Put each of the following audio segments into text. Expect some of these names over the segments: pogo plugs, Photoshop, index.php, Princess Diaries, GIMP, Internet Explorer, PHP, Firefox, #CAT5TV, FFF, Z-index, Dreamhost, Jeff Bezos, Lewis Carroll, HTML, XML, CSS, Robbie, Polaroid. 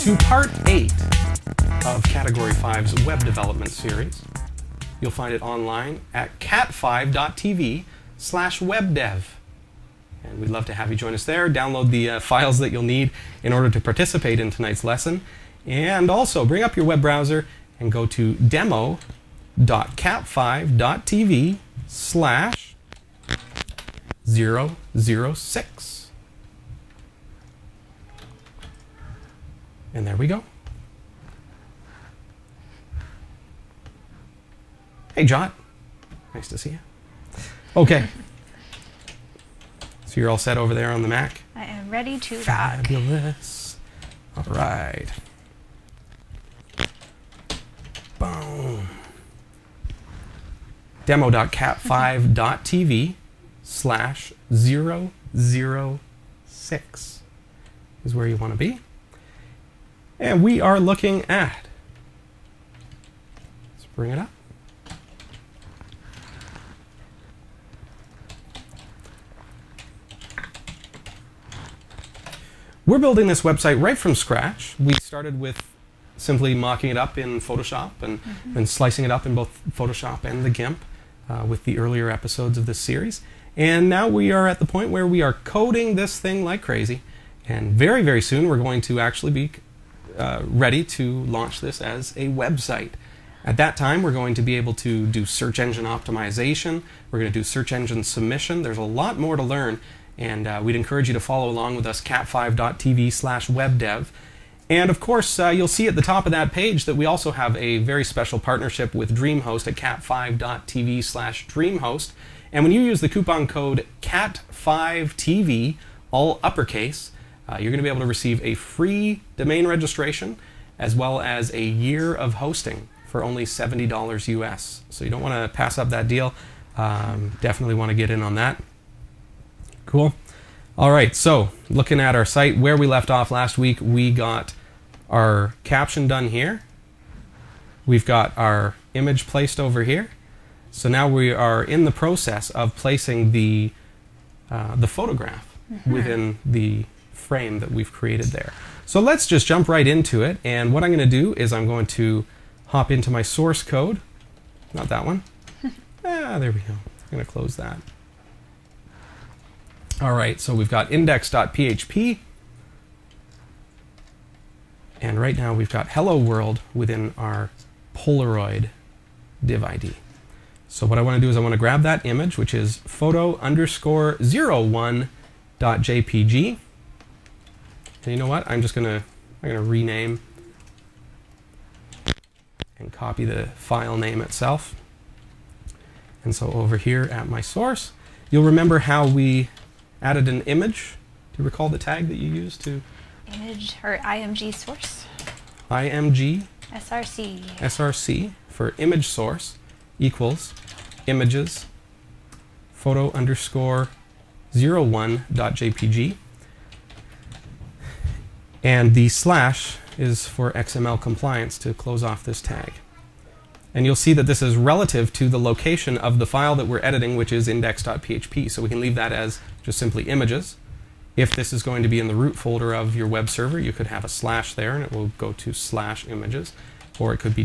to part 8 of Category 5's web development series. You'll find it online at cat5.tv/webdev. And we'd love to have you join us there. Download the files that you'll need in order to participate in tonight's lesson. And also, bring up your web browser and go to demo.cat5.tv/006. And there we go. Hey, Jot. Nice to see you. Okay. So you're all set over there on the Mac? I am ready to rock. Fabulous. All right. Boom. Demo.cat5.tv/006 is where you want to be. And we are looking at, let's bring it up. We're building this website right from scratch. We started with simply mocking it up in Photoshop and, slicing it up in both Photoshop and the GIMP with the earlier episodes of this series. And now we are at the point where we are coding this thing like crazy. And very, very soon we're going to actually be ready to launch this as a website. At that time, we're going to be able to do search engine optimization. We're going to do search engine submission. There's a lot more to learn. And we'd encourage you to follow along with us, cat5.tv/webdev. And of course, you'll see at the top of that page that we also have a very special partnership with Dreamhost at cat5.tv/dreamhost. And when you use the coupon code CAT5TV, all uppercase, you're going to be able to receive a free domain registration as well as a year of hosting for only $70 US. So you don't want to pass up that deal. Definitely want to get in on that. Cool. All right, so looking at our site, where we left off last week, we got our caption done here. We've got our image placed over here. So now we are in the process of placing the photograph within the frame that we've created there. So let's just jump right into it. And what I'm going to do is I'm going to hop into my source code. Not that one. There we go. I'm going to close that. All right, so we've got index.php, and right now we've got hello world within our Polaroid div ID. So what I want to do is I want to grab that image, which is photo_001.jpg. And you know what? I'm just gonna rename and copy the file name itself. And so over here at my source, you'll remember how we added an image. Do you recall the tag that you used to? Image or IMG source? IMG. SRC. SRC for image source equals images photo_001.jpg. And the slash is for XML compliance to close off this tag. And you'll see that this is relative to the location of the file that we're editing, which is index.php. So we can leave that as just simply images. If this is going to be in the root folder of your web server, you could have a slash there, and it will go to slash images. Or it could be ./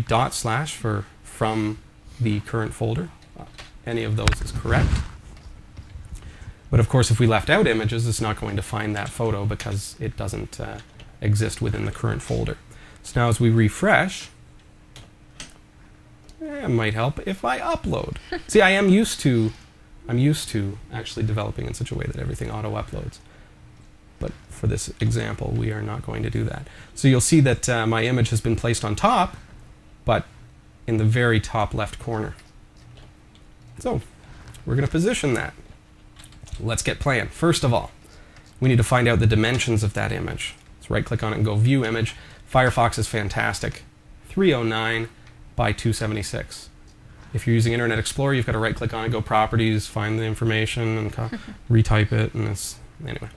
for from the current folder. Any of those is correct. But of course, if we left out images, it's not going to find that photo because it doesn't exist within the current folder. So now as we refresh, it might help if I upload. See, I'm used to actually developing in such a way that everything auto-uploads. But for this example, we are not going to do that. So you'll see that my image has been placed on top, but in the very top left corner. So we're going to position that. Let's get playing. First of all, we need to find out the dimensions of that image. Let's right-click on it and go View Image. Firefox is fantastic. 309 by 276. If you're using Internet Explorer, you've got to right-click on it, go Properties, find the information, and retype it, and it's... anyway.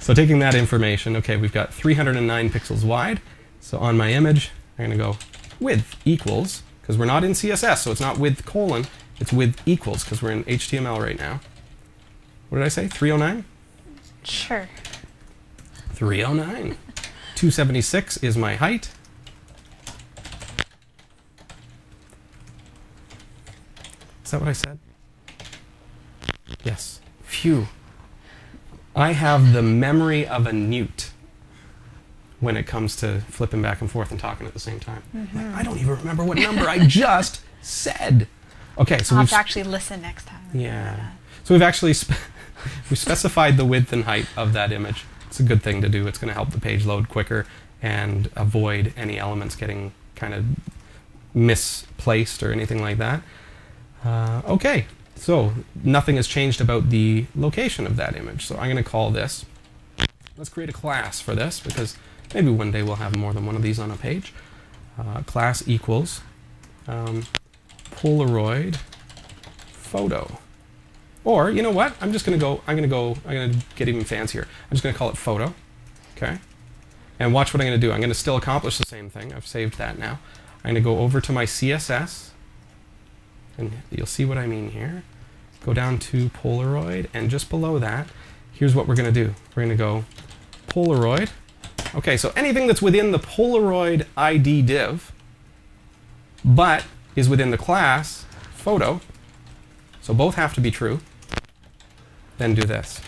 So taking that information, okay, we've got 309 pixels wide. So on my image, I'm going to go width equals, because we're not in CSS, so it's not width colon, it's width equals, because we're in HTML right now. What did I say? 309? Sure. 309. 276 is my height. Is that what I said? Yes. Phew. I have the memory of a newt when it comes to flipping back and forth and talking at the same time. Mm-hmm. Like, I don't even remember what number I just said. Okay, so I'll have to actually listen next time. Yeah. So we've actually we specified the width and height of that image. It's a good thing to do. It's going to help the page load quicker and avoid any elements getting kind of misplaced or anything like that. Okay, so nothing has changed about the location of that image. So I'm going to call this. Let's create a class for this because maybe one day we'll have more than one of these on a page. Class equals Polaroid photo. Or, you know what? I'm just going to go, I'm going to get even fancier. I'm just going to call it photo. Okay? And watch what I'm going to do. I'm going to still accomplish the same thing. I've saved that now. I'm going to go over to my CSS. And you'll see what I mean here. Go down to Polaroid. And just below that, here's what we're going to do. We're going to go Polaroid. Okay, so anything that's within the Polaroid ID div, but is within the class photo, so both have to be true. Then do this.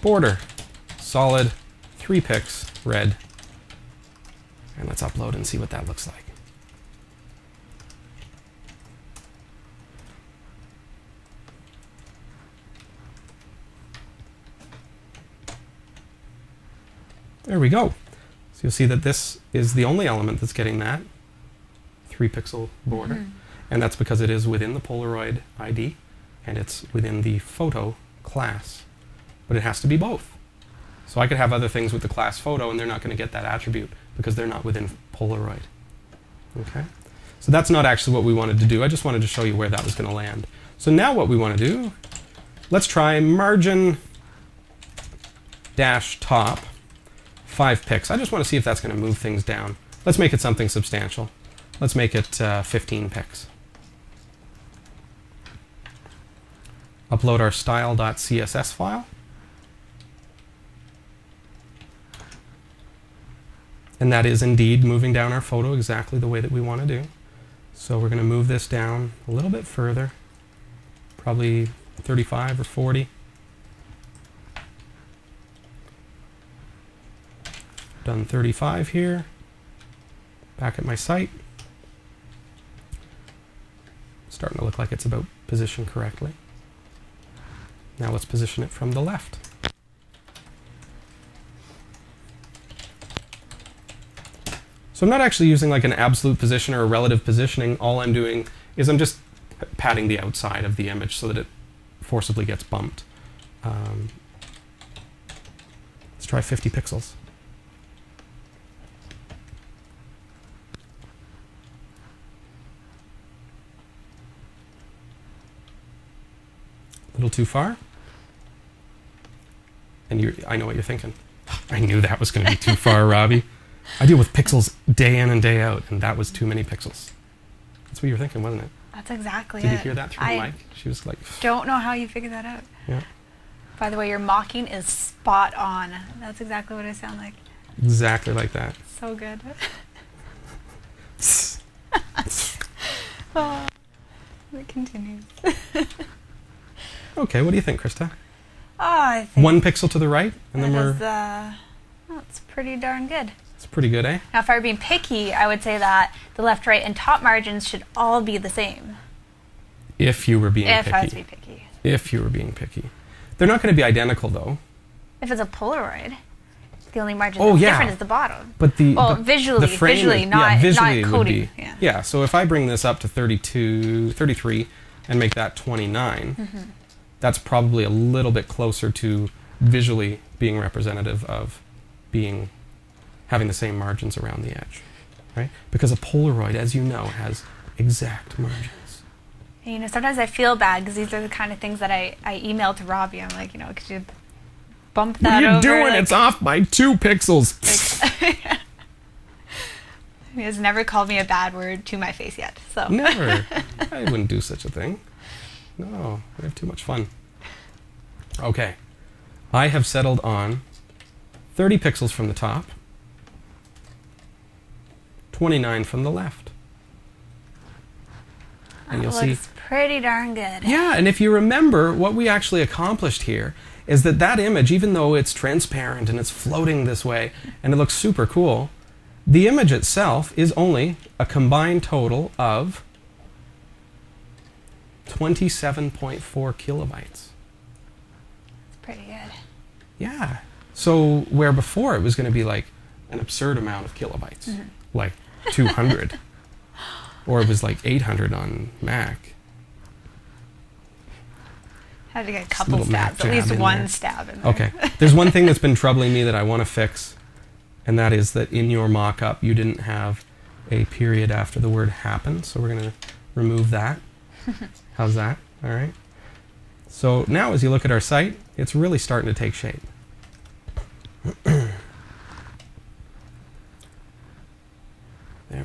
Border, solid, 3 pixels, red. And let's upload and see what that looks like. There we go. So you'll see that this is the only element that's getting that 3 pixel border. Mm-hmm. And that's because it is within the Polaroid ID. And it's within the photo class. But it has to be both. So I could have other things with the class photo, and they're not going to get that attribute because they're not within Polaroid. Okay? So that's not actually what we wanted to do. I just wanted to show you where that was going to land. So now what we want to do, let's try margin dash top 5 pixels. I just want to see if that's going to move things down. Let's make it something substantial. Let's make it 15 pixels. Upload our style.css file. And that is indeed moving down our photo exactly the way that we want to do. So we're going to move this down a little bit further, probably 35 or 40. Done 35 here. Back at my site. Starting to look like it's about positioned correctly. Now let's position it from the left. So I'm not actually using like an absolute position or a relative positioning. All I'm doing is I'm just patting the outside of the image so that it forcibly gets bumped. Let's try 50 pixels. A little too far. And I know what you're thinking. I knew that was going to be too far, Robbie. I deal with pixels day in and day out, and that was too many pixels. That's what you were thinking, wasn't it? That's exactly it. Did you hear that through the mic? She was like... Don't know how you figured that out. Yeah. By the way, your mocking is spot on. That's exactly what I sound like. Exactly like that. So good. Oh, it continues. Okay, what do you think, Krista? Oh, I think 1 pixel to the right, and then we're... That's pretty darn good. It's pretty good, eh? Now, if I were being picky, I would say that the left, right, and top margins should all be the same. If you were being picky. If I was being picky. If you were being picky. They're not going to be identical, though. If it's a Polaroid, the only margin that's different is the bottom. But the... Well, but visually, the frame visually, not coding. Would be, yeah, so if I bring this up to 32, 33, and make that 29... Mm-hmm. That's probably a little bit closer to visually being representative of having the same margins around the edge, right? Because a Polaroid, as you know, has exact margins. You know, sometimes I feel bad because these are the kind of things that I email to Robbie. I'm like, you know, could you bump that over? What are you doing? Like, it's off by 2 pixels. Like, he has never called me a bad word to my face yet. So never. I wouldn't do such a thing. No, we have too much fun. Okay, I have settled on 30 pixels from the top, 29 from the left. And you'll see, looks pretty darn good. Yeah, and if you remember, what we actually accomplished here is that that image, even though it's transparent and it's floating this way and it looks super cool, the image itself is only a combined total of 27.4 kilobytes. That's pretty good. Yeah. So where before it was going to be like an absurd amount of kilobytes, like 200. Or it was like 800 on Mac. Had to get a couple stabs, at least one stab in there. Okay. There's one thing that's been troubling me that I want to fix, and that is that in your mock-up you didn't have a period after the word happen, so we're going to remove that. How's that? All right. So now as you look at our site, it's really starting to take shape. There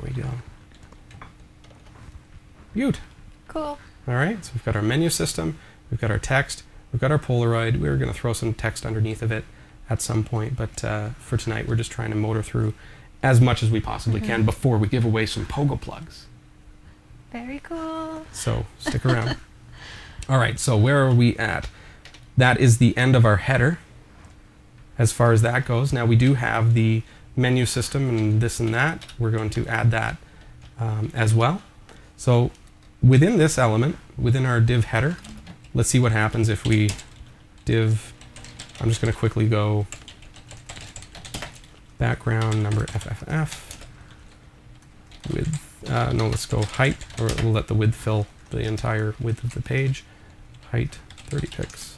we go. Cute. Cool. All right, so we've got our menu system, we've got our text, we've got our Polaroid. We were going to throw some text underneath of it at some point, but for tonight we're just trying to motor through as much as we possibly can before we give away some pogo plugs. Very cool. So stick around. All right, so where are we at? That is the end of our header as far as that goes. Now we do have the menu system and this and that. We're going to add that as well. So within this element, within our div header, let's see what happens if we div, I'm just going to quickly go background number FFF with, no, let's go height, or we'll let the width fill the entire width of the page, height 30 pixels.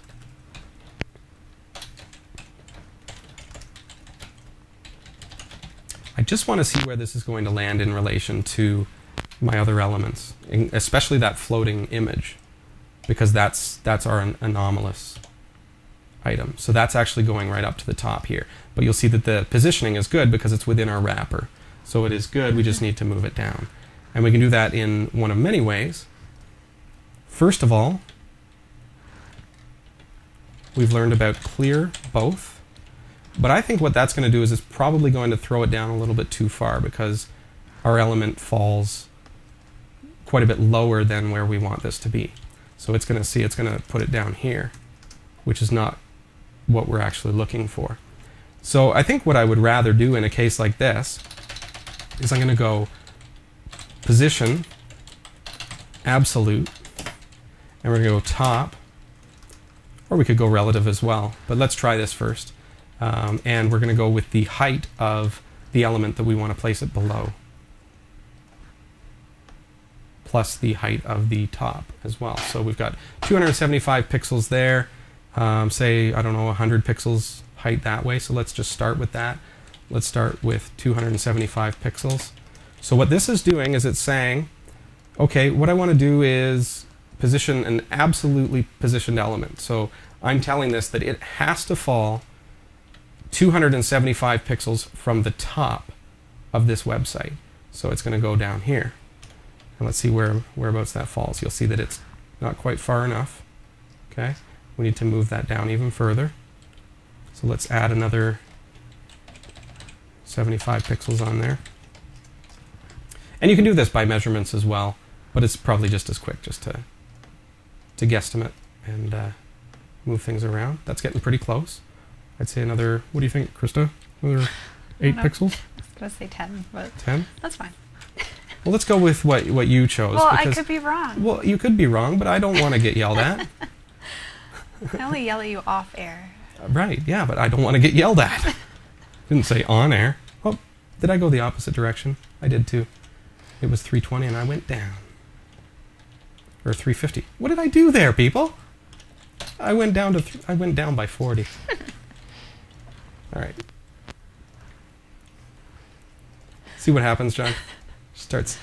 I just want to see where this is going to land in relation to my other elements, especially that floating image, because that's our anomalous item. So that's actually going right up to the top here. But you'll see that the positioning is good because it's within our wrapper. So it is good, we just need to move it down. And we can do that in one of many ways. First of all, we've learned about clear both. But I think what that's going to do is it's probably going to throw it down a little bit too far because our element falls quite a bit lower than where we want this to be. So it's going to see, it's going to put it down here, which is not what we're actually looking for. So I think what I would rather do in a case like this is I'm going to go position, absolute, and we're going to go top, or we could go relative as well, but let's try this first. And we're going to go with the height of the element that we want to place it below, plus the height of the top as well. So we've got 275 pixels there, say, I don't know, 100 pixels height that way. So let's just start with that. Let's start with 275 pixels. So what this is doing is it's saying, okay, what I want to do is position an absolutely positioned element. So I'm telling this that it has to fall 275 pixels from the top of this website. So it's going to go down here. And let's see whereabouts that falls. You'll see that it's not quite far enough. Okay, we need to move that down even further. So let's add another 75 pixels on there. And you can do this by measurements as well, but it's probably just as quick just to guesstimate and move things around. That's getting pretty close. I'd say another, what do you think, Krista? Another 8 pixels? I was going to say 10, but 10? That's fine. Well, let's go with what you chose. Well, because, I could be wrong. Well, you could be wrong, but I don't want to get yelled at. I only yell at you off air. Right, yeah, but I don't want to get yelled at. Didn't say on air. Oh, did I go the opposite direction? I did too. It was 320 and I went down. Or 350. What did I do there, people? I went down to I went down by 40. All right. See what happens, John. Starts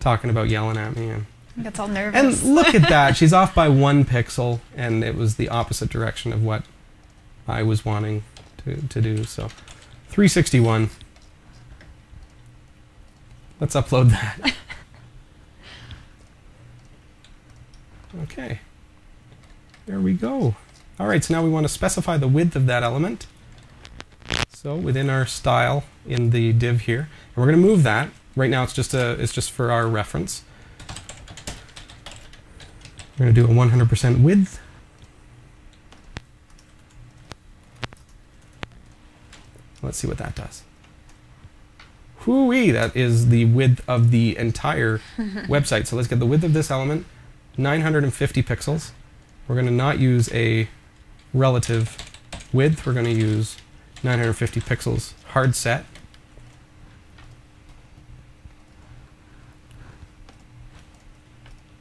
talking about yelling at me. And gets all nervous. And look at that. She's off by 1 pixel, and it was the opposite direction of what I was wanting to do. So 361. Let's upload that. Okay. There we go. All right, so now we want to specify the width of that element. So within our style in the div here, and we're going to move that. Right now it's just for our reference. We're going to do a 100% width. Let's see what that does. Whoo-wee, that is the width of the entire website. So let's get the width of this element, 950 pixels. We're going to not use a relative width. We're going to use 950 pixels hard set.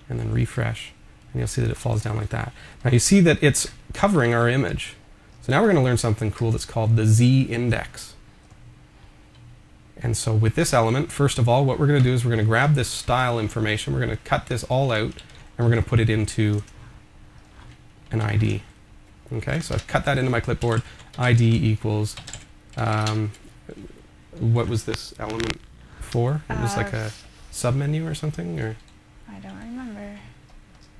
And then refresh. And you'll see that it falls down like that. Now you see that it's covering our image. So now we're going to learn something cool that's called the Z index. And so with this element, first of all, what we're going to do is we're going to grab this style information. We're going to cut this all out, and we're going to put it into an ID. Okay, so I've cut that into my clipboard. ID equals, what was this element for? It was like a submenu or something? Or? I don't remember.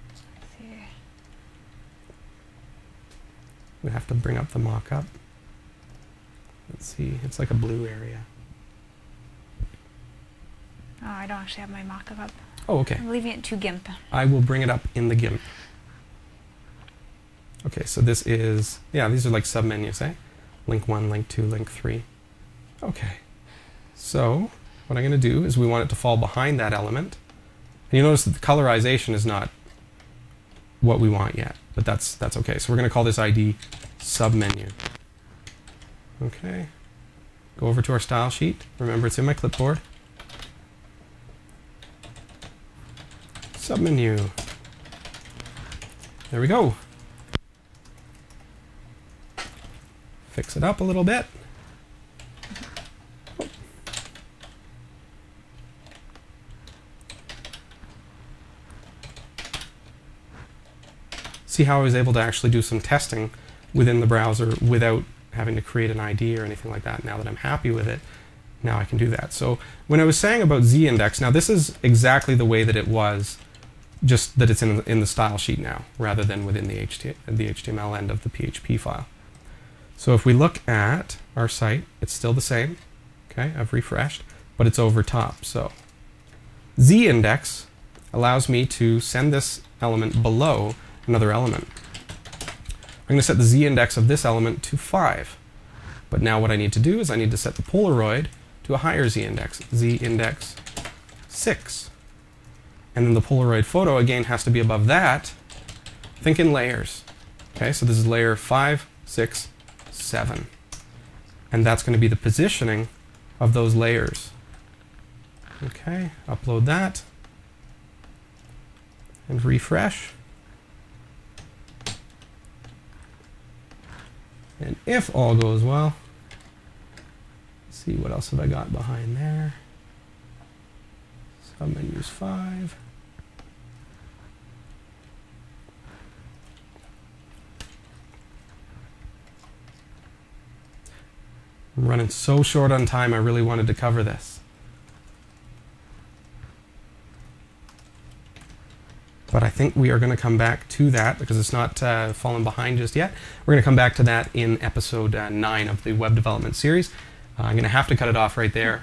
Let's see. We have to bring up the mock-up. Let's see, it's like a blue area. Oh, I don't actually have my mock-up up. Oh, okay. I'm leaving it to GIMP. I will bring it up in the GIMP. Okay, so this is, yeah, these are like submenus, eh? Link 1, link 2, link 3. Okay. So what I'm going to do is we want it to fall behind that element. And you notice that the colorization is not what we want yet, but that's okay. So we're going to call this ID submenu. Okay. Go over to our style sheet. Remember, it's in my clipboard. Submenu. There we go. Fix it up a little bit. Oh. See how I was able to actually do some testing within the browser without having to create an ID or anything like that. Now that I'm happy with it, now I can do that. So when I was saying about Z-index, now this is exactly the way that it was, just that it's in the style sheet now, rather than within the HTML end of the PHP file. So if we look at our site, it's still the same. Okay, I've refreshed, but it's over top. So Z-index allows me to send this element below another element. I'm going to set the Z-index of this element to 5. But now what I need to do is I need to set the Polaroid to a higher Z-index, Z-index 6. And then the Polaroid photo, again, has to be above that. Think in layers. Okay, so this is layer 5, 6, 7. And that's going to be the positioning of those layers. Okay, upload that. And refresh. And if all goes well, let's see, what else have I got behind there? Submenus 5. I'm running so short on time, I really wanted to cover this. But I think we are going to come back to that because it's not fallen behind just yet. We're going to come back to that in episode 9 of the web development series. I'm going to have to cut it off right there.